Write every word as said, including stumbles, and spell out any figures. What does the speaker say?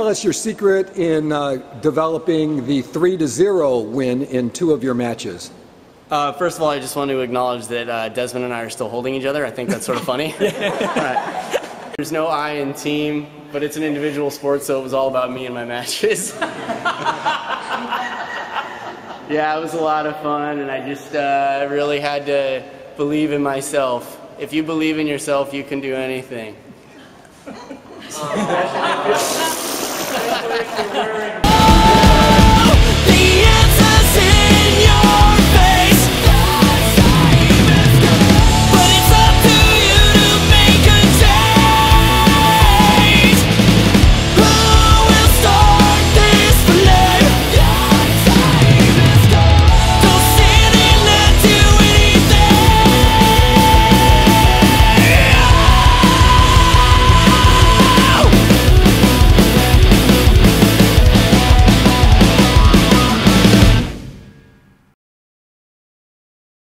tell us your secret in uh, developing the three to zero win in two of your matches. Uh, first of all, I just want to acknowledge that uh, Desmond and I are still holding each other. I think that's sort of funny. Right. There's no I in team, but it's an individual sport, so it was all about me and my matches. Yeah, it was a lot of fun, and I just uh, really had to believe in myself. If you believe in yourself, you can do anything.